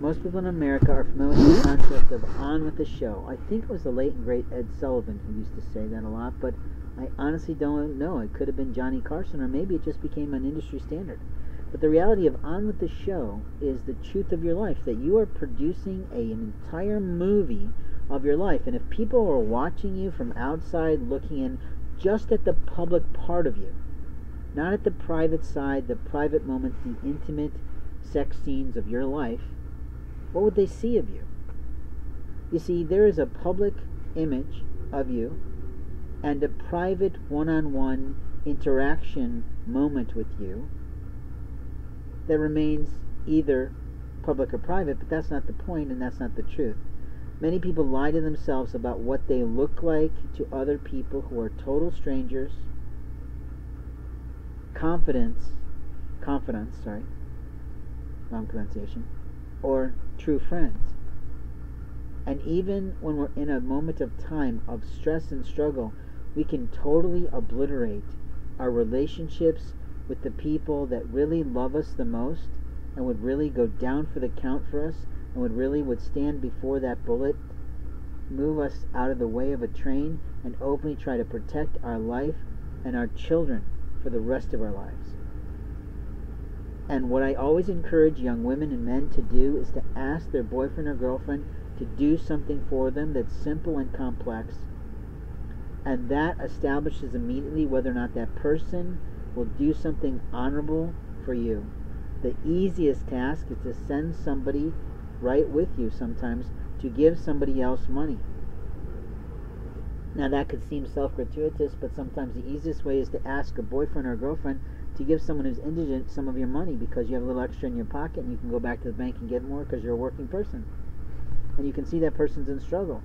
Most people in America are familiar with the concept of on with the show. I think it was the late and great Ed Sullivan who used to say that a lot, but I honestly don't know. It could have been Johnny Carson, or maybe it just became an industry standard. But the reality of on with the show is the truth of your life, that you are producing an entire movie of your life. And if people are watching you from outside looking in, just at the public part of you, not at the private side, the private moments, the intimate sex scenes of your life, what would they see of you? You see, there is a public image of you and a private one-on-one interaction moment with you that remains either public or private, but that's not the point and that's not the truth. Many people lie to themselves about what they look like to other people who are total strangers. Confidants, sorry, wrong pronunciation, or true friends. And even when we're in a moment of time of stress and struggle, we can totally obliterate our relationships with the people that really love us the most and would really go down for the count for us and would stand before that bullet, move us out of the way of a train, and openly try to protect our life and our children for the rest of our lives. And what I always encourage young women and men to do is to ask their boyfriend or girlfriend to do something for them that's simple and complex, and that establishes immediately whether or not that person will do something honorable for you. The easiest task is to send somebody right with you sometimes to give somebody else money. Now that could seem self-gratuitous, but sometimes the easiest way is to ask a boyfriend or a girlfriend to give someone who's indigent some of your money because you have a little extra in your pocket and you can go back to the bank and get more because you're a working person. And you can see that person's in struggle.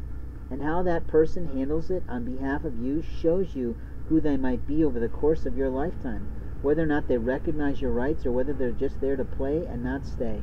And how that person handles it on behalf of you shows you who they might be over the course of your lifetime, whether or not they recognize your rights or whether they're just there to play and not stay.